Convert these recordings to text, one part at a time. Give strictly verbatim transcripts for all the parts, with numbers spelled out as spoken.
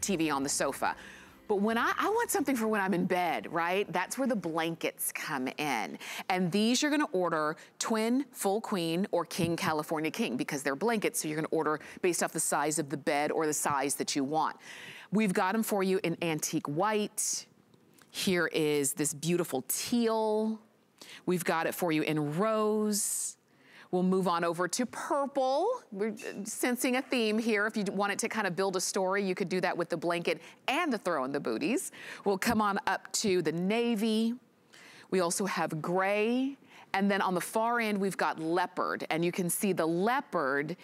T V on the sofa. But when I, I want something for when I'm in bed, right? That's where the blankets come in. And these you're gonna order twin, full queen, or king, California king, because they're blankets, so you're gonna order based off the size of the bed or the size that you want. We've got them for you in antique white. Here is this beautiful teal. We've got it for you in rose. We'll move on over to purple. We're sensing a theme here. If you wanted to kind of build a story, you could do that with the blanket and the throw in the booties. We'll come on up to the navy. We also have gray. And then on the far end, we've got leopard. And you can see the leopard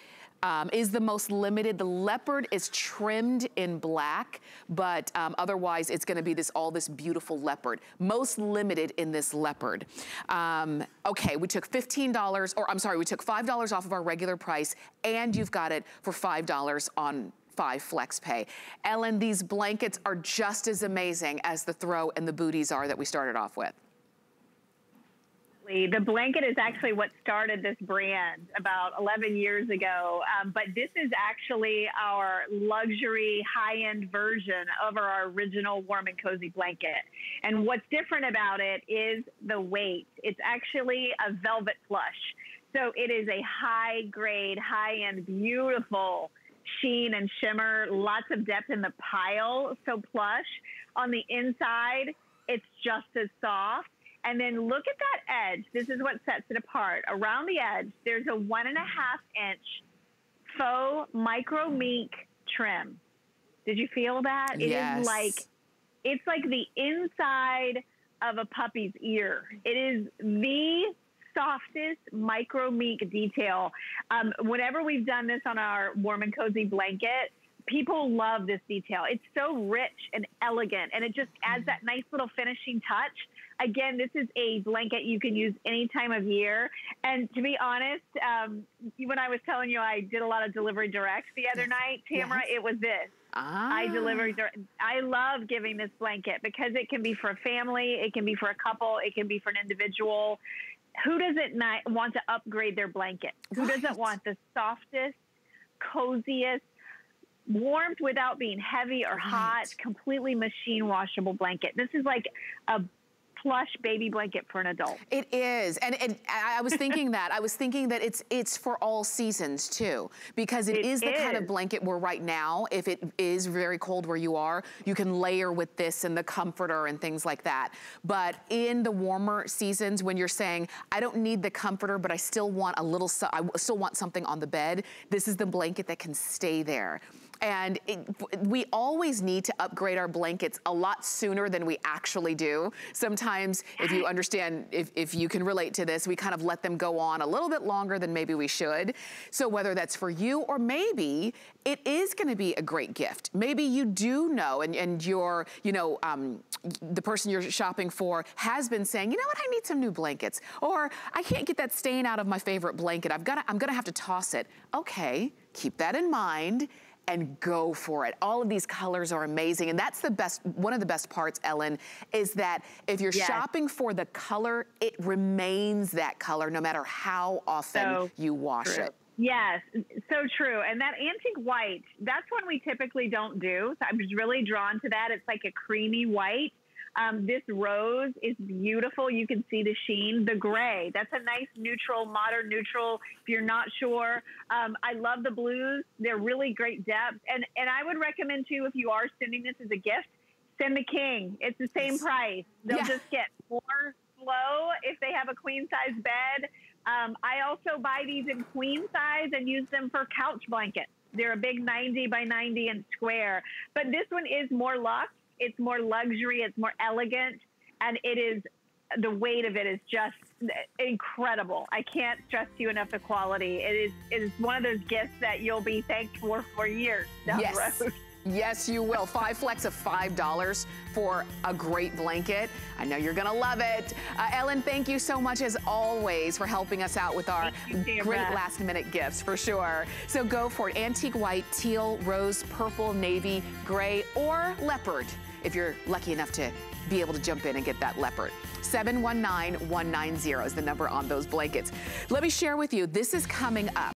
um, is the most limited. The leopard is trimmed in black, but um, otherwise it's gonna be this all this beautiful leopard. Most limited in this leopard. Um, okay, we took fifteen dollars, or I'm sorry, we took five dollars off of our regular price, and you've got it for five dollars on five flex pay. Ellen, these blankets are just as amazing as the throw and the booties are that we started off with. The blanket is actually what started this brand about eleven years ago, um, but this is actually our luxury high-end version of our original warm and cozy blanket. And what's different about it is the weight. It's actually a velvet plush. So it is a high-grade, high-end, beautiful sheen and shimmer, lots of depth in the pile, so plush. On the inside, it's just as soft. And then look at that edge. This is what sets it apart. Around the edge, there's a one and a half inch faux micro mink trim. Did you feel that? Yes. It is like, it's like the inside of a puppy's ear. It is the softest micro mink detail. Um, whenever we've done this on our warm and cozy blanket, people love this detail. It's so rich and elegant, and it just adds that nice little finishing touch. Again, this is a blanket you can use any time of year. And to be honest, um, when I was telling you I did a lot of delivery direct the other night, Tamara, yes. It was this. Ah. I deliver. I love giving this blanket because it can be for a family, it can be for a couple, it can be for an individual. Who doesn't not want to upgrade their blanket? Who right. doesn't want the softest, coziest, warmth without being heavy or hot, right. completely machine washable blanket? This is like a plush baby blanket for an adult. It is, and, and I was thinking that. I was thinking that it's it's for all seasons too, because it, it is the is. kind of blanket where right now, if it is very cold where you are, you can layer with this and the comforter and things like that. But in the warmer seasons, when you're saying, I don't need the comforter, but I still want a little, I still want something on the bed, this is the blanket that can stay there. And it, we always need to upgrade our blankets a lot sooner than we actually do. Sometimes, if you understand, if, if you can relate to this, we kind of let them go on a little bit longer than maybe we should. So whether that's for you or maybe it is gonna be a great gift. Maybe you do know and, and you're, you know, um, the person you're shopping for has been saying, you know what, I need some new blankets. Or I can't get that stain out of my favorite blanket. I've gotta, I'm gonna have to toss it. Okay, keep that in mind and go for it. All of these colors are amazing. And that's the best, one of the best parts, Ellen, is that if you're yes. shopping for the color, it remains that color no matter how often so you wash true. it. Yes, so true. And that antique white, that's one we typically don't do. So I'm just really drawn to that. It's like a creamy white. Um, this rose is beautiful. You can see the sheen. The gray, that's a nice neutral, modern neutral, if you're not sure. Um, I love the blues. They're really great depth. And, and I would recommend, too, if you are sending this as a gift, send the king. It's the same price. They'll yeah. just get more flow if they have a queen-size bed. Um, I also buy these in queen size and use them for couch blankets. They're a big ninety by ninety and square. But this one is more luxe. It's more luxury, it's more elegant, and it is, the weight of it is just incredible. I can't stress to you enough the quality. It is, it is one of those gifts that you'll be thankful for for years down yes. the road. Yes, you will. Five flex of five dollars for a great blanket. I know you're gonna love it. Uh, Ellen, thank you so much as always for helping us out with our great last minute gifts for sure. So go for it. Antique white, teal, rose, purple, navy, gray, or leopard if you're lucky enough to be able to jump in and get that leopard. seven one nine, one nine zero is the number on those blankets. Let me share with you, this is coming up.